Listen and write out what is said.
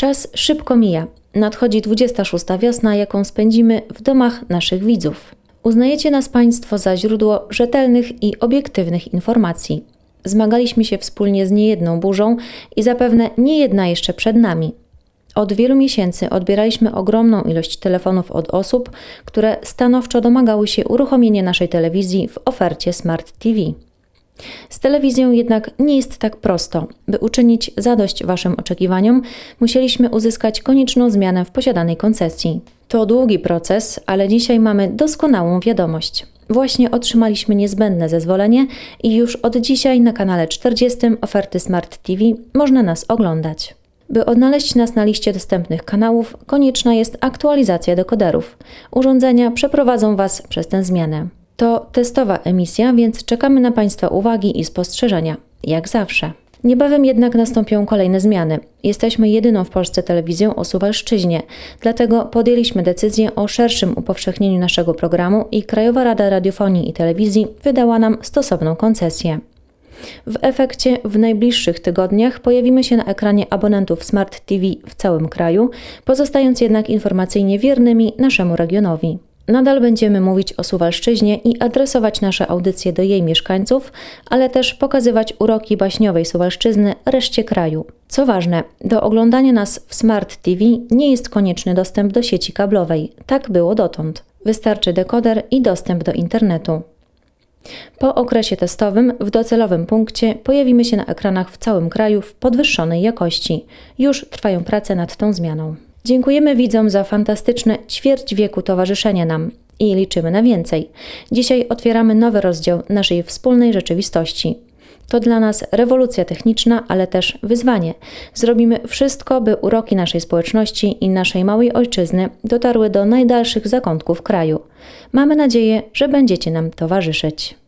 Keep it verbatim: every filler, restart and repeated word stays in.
Czas szybko mija. Nadchodzi dwudziesta szósta wiosna, jaką spędzimy w domach naszych widzów. Uznajecie nas Państwo za źródło rzetelnych i obiektywnych informacji. Zmagaliśmy się wspólnie z niejedną burzą i zapewne niejedna jeszcze przed nami. Od wielu miesięcy odbieraliśmy ogromną ilość telefonów od osób, które stanowczo domagały się uruchomienia naszej telewizji w ofercie Smart T V. Z telewizją jednak nie jest tak prosto. By uczynić zadość Waszym oczekiwaniom, musieliśmy uzyskać konieczną zmianę w posiadanej koncesji. To długi proces, ale dzisiaj mamy doskonałą wiadomość. Właśnie otrzymaliśmy niezbędne zezwolenie i już od dzisiaj na kanale czterdziestym oferty Smart T V można nas oglądać. By odnaleźć nas na liście dostępnych kanałów, konieczna jest aktualizacja dekoderów. Urządzenia przeprowadzą Was przez tę zmianę. To testowa emisja, więc czekamy na Państwa uwagi i spostrzeżenia, jak zawsze. Niebawem jednak nastąpią kolejne zmiany. Jesteśmy jedyną w Polsce telewizją o Suwalszczyźnie, dlatego podjęliśmy decyzję o szerszym upowszechnieniu naszego programu i Krajowa Rada Radiofonii i Telewizji wydała nam stosowną koncesję. W efekcie w najbliższych tygodniach pojawimy się na ekranie abonentów Smart T V w całym kraju, pozostając jednak informacyjnie wiernymi naszemu regionowi. Nadal będziemy mówić o Suwalszczyźnie i adresować nasze audycje do jej mieszkańców, ale też pokazywać uroki baśniowej Suwalszczyzny reszcie kraju. Co ważne, do oglądania nas w Smart T V nie jest konieczny dostęp do sieci kablowej. Tak było dotąd. Wystarczy dekoder i dostęp do internetu. Po okresie testowym w docelowym punkcie pojawimy się na ekranach w całym kraju w podwyższonej jakości. Już trwają prace nad tą zmianą. Dziękujemy widzom za fantastyczne ćwierć wieku towarzyszenia nam i liczymy na więcej. Dzisiaj otwieramy nowy rozdział naszej wspólnej rzeczywistości. To dla nas rewolucja techniczna, ale też wyzwanie. Zrobimy wszystko, by uroki naszej społeczności i naszej małej ojczyzny dotarły do najdalszych zakątków kraju. Mamy nadzieję, że będziecie nam towarzyszyć.